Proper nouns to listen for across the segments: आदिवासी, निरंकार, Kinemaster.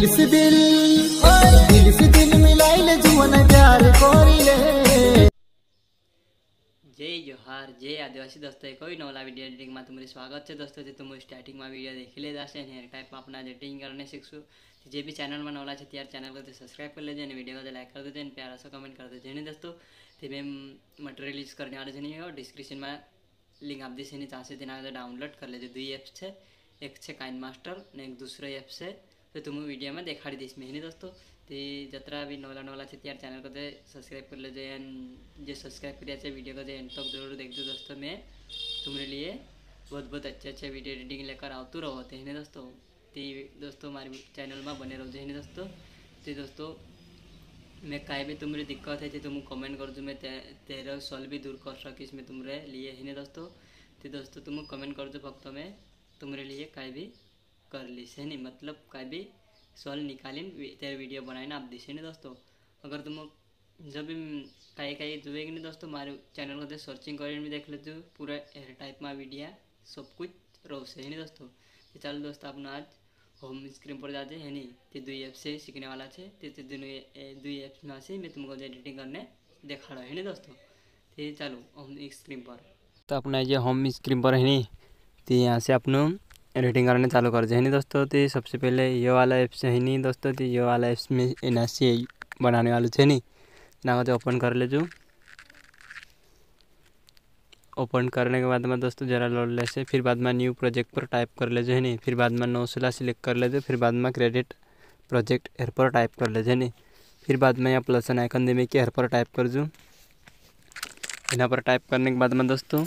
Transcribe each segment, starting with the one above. दिल से दिल मिलाई ले जुवन प्यार कोरी ले। जय जोहार जय आदिवासी दोस्तों, एक कोई नवला वीडियो एडिटिंग में तुम्हारे स्वागत है दोस्तों। जे तुम स्टार्टिंग में वीडियो देख ले जाशे ने टाइप में अपना एडिटिंग करने सीखशो। जे भी चैनल में नवला छे त्यार चैनल को सब्सक्राइब कर लेजो, वीडियो को लाइक कर देजो और प्यारा सा कमेंट कर देजो। ने दोस्तों मैं मटेरियल रिलीज करने वाले छे और डिस्क्रिप्शन में लिंक आप दीसे ने चाहे तेना डाउनलोड कर लेजो। दुई एप्स है, एक है काइनमास्टर ने एक दूसरा एप्स है, तो तुम वीडियो में देखाड़ी दीस मैंने दोस्तों। तो जतरा भी नवला नवला है त्यार चैनल को सब्सक्राइब कर लेजो एंड जो सब्सक्राइब कर वीडियो को एंड तक जरूर देखो दोस्तों। मैं तुम्हारे लिए बहुत बहुत अच्छे अच्छे वीडियो एडिटिंग लेकर आतू रहो थे है दोस्तों। तो दोस्तों हमारे चैनल में बने रहो है दोस्तों। तो दोस्तों मैं कहीं भी तुम्हारी दिक्कत है तो तुम कमेंट कर दो, मैं तेरा सॉल्व भी दूर कर सकीस मैं तुम्हारे लिए है दोस्तों। तो दोस्तों तुम कमेंट कर दो, फक्त मैं तुम्हारे लिए कहीं भी कर ली से नहीं, मतलब कहीं भी सॉल्व निकाली तेरे वीडियो बनाए ना आप दिशे नहीं दोस्तों। अगर तुम जब भी कहीं कहीं जुएगी नहीं दोस्तों, हमारे चैनल को सर्चिंग कर देख लेते हो पूरा हेयर टाइप में वीडियो सब कुछ रहो से है नहीं दोस्तों। तो चलो दोस्तों अपना आज होम स्क्रीन पर जाते है नहीं, तो दुई ऐप से सीखने वाला है। तो दुई ऐप में से मैं तुमको एडिटिंग करने देखा रहा है नहीं दोस्तों। तो चलो होम स्क्रीन पर, तो अपना ये होम स्क्रीन पर है नहीं, तो यहाँ से अपनों एडिटिंग करने चालू कर दें दोस्तों। तो सबसे पहले ये वाला ऐप्स है नहीं दोस्तों। तो ये वाला ऐप्स में एनआसी बनाने वाले थे नहीं ना, तो ओपन कर लेजो। ओपन करने के बाद में दोस्तों जरा लोड ले से, फिर बाद में न्यू प्रोजेक्ट पर टाइप कर लेजो है नहीं, फिर बाद में 916 सिलेक्ट कर लेजो, फिर बाद में क्रेडिट प्रोजेक्ट हेर पर टाइप कर लेजो है नहीं, फिर बाद में यहाँ प्लस आइकन देने के हेर पर टाइप कर दो। यहाँ पर टाइप करने के बाद में दोस्तों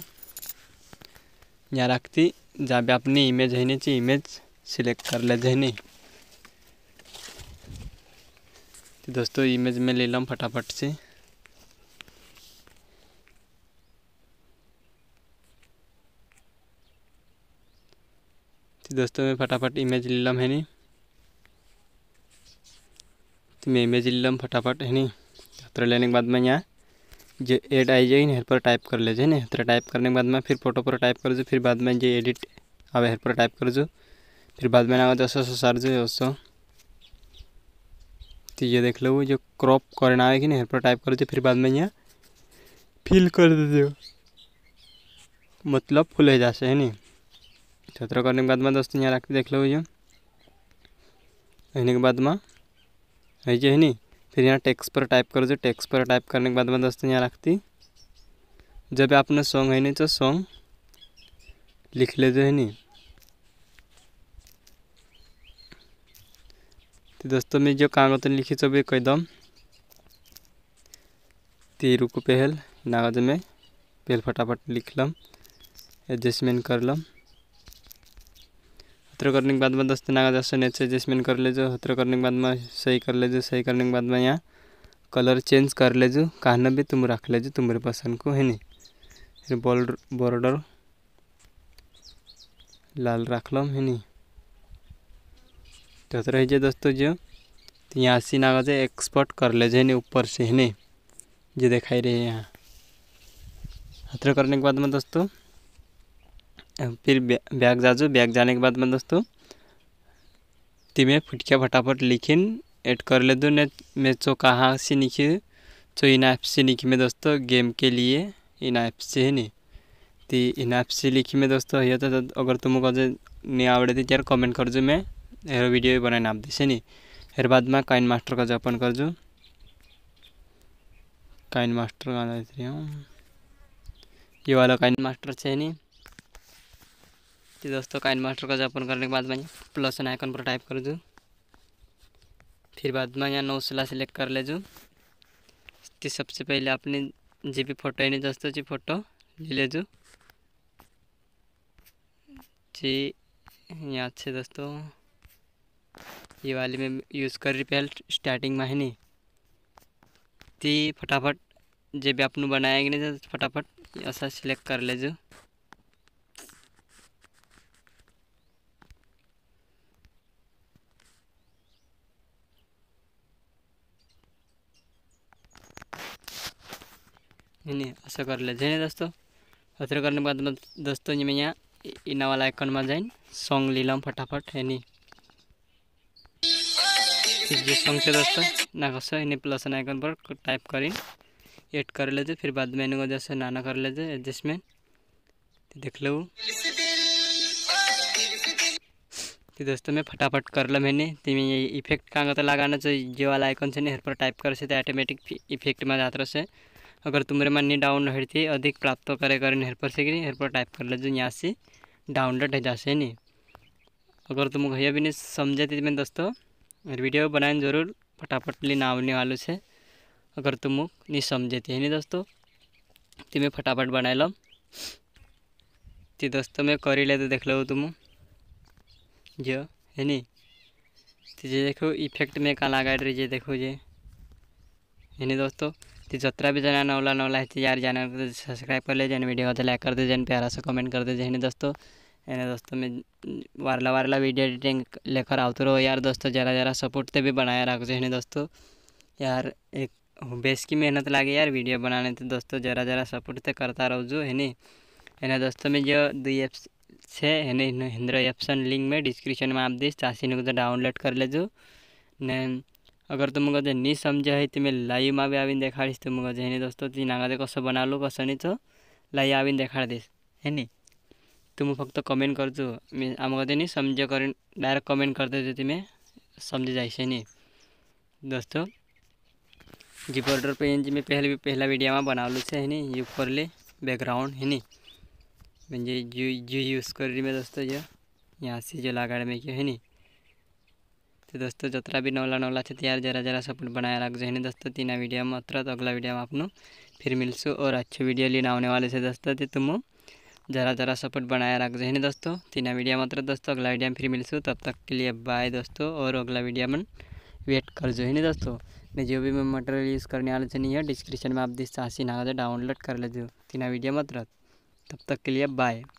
यहाँ रखती जहाँ पे अपनी इमेज है नीचे इमेज सिलेक्ट कर ले जाए। तो दोस्तों इमेज में ले लूँ फटाफट से। तो दोस्तों मैं फटाफट इमेज ले लूँ है नहीं, तो मैं इमेज ले लूँ फटाफट है नहीं। तो लेने के बाद में यहाँ जो एड आई जाए हेर पर टाइप कर ले जाए। तो टाइप करने के बाद में फिर फोटो पर टाइप कर जो, फिर बाद में जो एडिट अब हेर पर टाइप कर जो, फिर बाद में आगे 200 जो है उसको। तो ये देख लो जो क्रॉप करना है कि नहीं हेर पर टाइप कर जो, फिर बाद में यहाँ फिल कर दो मतलब फुल हो जाए है नहीं। छत्र करने के बाद में दोस्तों यहाँ रखते देख लो ये होने के बाद में है जो है नहीं, फिर यहाँ टेक्स्ट पर टाइप कर जो। टेक्स्ट पर टाइप करने के बाद में दोस्तों यहाँ रखती जब आपने सॉन्ग है नहीं तो सॉन्ग लिख ले जो है नहीं। तो दोस्तों मैं जो कागज लिखी तो भी कह दम तीरू को पहल नागज में पहल फटाफट लिख लम एडजस्टमेंट कर लम। हथरो करने के बाद में दोस्तों नागा से नेट से एडजस्टमेंट कर ले जो। हथरो करने के बाद में सही कर ले जो। सही करने के बाद में यहाँ कलर चेंज कर ले जो, कहना भी तुम रख ले जो तुम्हारे पसंद को है नहीं। फिर बॉर्डर लाल रख लम है नहीं। तो हथरा है दोस्तों जो, तो यहाँ से नागा से एक्सपोर्ट कर ले जो ऊपर से है नहीं, जो दिखाई रही है यहाँ। हथरा करने के बाद में दोस्तों फिर बैग जाजो। बैग जाने के बाद में दोस्तों तीमें फुटकिया फटाफट लिखिन ऐड कर ले दो। मैं चो कहाँ से लिखी तो इन ऐप से लिखी मैं दोस्तों, गेम के लिए इन ऐप से है नहीं। तो इन ऐप से लिखी मैं दोस्तों ये तो अगर तुमको नहीं आवड़े थी यार कमेंट कर जो, मैं हेर वीडियो बनाए नाप दी से नहीं। फिर बाद में काइनमास्टर का ओपन कर जो। काइनमास्टर ये वाला काइनमास्टर से है नहीं। तो दोस्तों काइनमास्टर का ओपन करने के बाद में प्लस आइकन पर टाइप कर दो, फिर बाद में यहाँ 916 सिलेक्ट कर ले जो। तो सबसे पहले आपने जी भी फोटो है नहीं दोस्तों जी फोटो ले ले जो जी यहाँ से दोस्तों। ये वाली में यूज़ कर रही पहले स्टार्टिंग में है नहीं। तो फटाफट जे भी आपने बनाएगी नहीं तो फटाफट ऐसा सिलेक्ट कर ले जो। नहीं ऐसा कर ले जाए दोस्तों। अतर करने के बाद में दोस्तों मैं यहाँ इना वाला आइकन में जाए सॉन्ग ले लूँ फटाफट है नहीं। ये संक्षेप जस्ता नागस इन प्लस आइकन पर टाइप करें, एड कर लीजिए। फिर बाद मेनू को जैसे नाना कर लीजिए, एडजस्टमेंट देख लो। तो दोस्तों मैं फटाफट कर लो मैंने। तो मैं ये इफेक्ट कहाँ तो लगाना चाहिए, ये वाला आइकन से हेर पर टाइप कर सकते ऑटोमेटिक इफेक्ट में जात रहे। अगर तुम्हारे मन नहीं डाउनलोड थे अधिक प्राप्त करे करें हेर पर से हेर पर टाइप कर लीजिए, यहाँ से डाउनलोड है जासे नहीं। अगर तुम भैया भी नहीं समझे तो मैं दोस्तों वीडियो बनाए जरूर, फटाफट लेना आने वालों से। अगर तुम नहीं समझे थे नहीं दोस्तों तो मैं फटाफट बना लो। तो दोस्तों मैं कर ले तो देख लो तुम जो है नहीं। तो ये देखो इफेक्ट में कहाँ लगा रही, ये देखो ये है नहीं दोस्तों। तो जितना भी जाना नौला नौला है यार, जाना तो सब्सक्राइब कर लीजिए, वीडियो को लाइक कर दीजिए, प्यारा सा कमेंट कर दीजिए है नहीं दोस्तों। यानी दोस्तों मैं वारला वीडियो एडिटिंग लेकर आते रहो यार दोस्तों, जरा जरा सपोर्ट तो भी बनाए रखो है दोस्तों। यार एक बेस की मेहनत लगे यार वीडियो बनाने, तो दोस्तों जरा जरा सपोर्ट तो करता रहो जो है नहीं। है दोस्तों मैं जो दुई एप्स से है नहीं, हिंद्र एप्सन लिंक में डिस्क्रिप्शन में आप दीस चासी को डाउनलोड कर लेजो ने। अगर तुम मुझे नहीं समझे है तो मैं लाइव में भी आवीन देखाड़ीस तुम मुझे है नहीं दोस्तों। तीन आगे कस बना लो कस नहीं तो लाइव आवीन देखाड़ दीस है नहीं। तुम फक्त कमेंट करजो, मैं आमको नहीं समझे करें डायरेक्ट कमेंट कर देजो, तुम्हें समझ जाइए नहीं दोस्तों। जी बॉर्डर पेन जी मैं पहला वीडियो में बना लूँ है नहीं, यू कर ले बैकग्राउंड है नहीं। मैं जी यूज कर रही मैं दोस्तों, जो यहाँ से जो लगाड़ में क्यों है नहीं। तो दोस्तों जितना भी नौला नौला थे यार जरा जरा सपोर्ट बनाए रखो है नहीं दोस्तों। तीन वीडियो में अत्र तो अगला वीडियो में आपको फिर मिलसो और अच्छे वीडियो लेना आने वाले से दोस्तों। तो तुम जरा जरा सपोर्ट बनाए रखो है नहीं दोस्तों। तीन वीडियो मात्र दोस्तों, अगला वीडियो में फिर मिलूँ, तब तक के लिए बाय दोस्तों। और अगला वीडियो में वेट कर जो है नहीं दोस्तों। मैं जो भी मैं मटेरियल यूज़ करने वाले नहीं है, डिस्क्रिप्शन में आप दिस चासी ना डाउनलोड कर लेजो तीन वीडियो मात्र। तब तक के लिए बाय।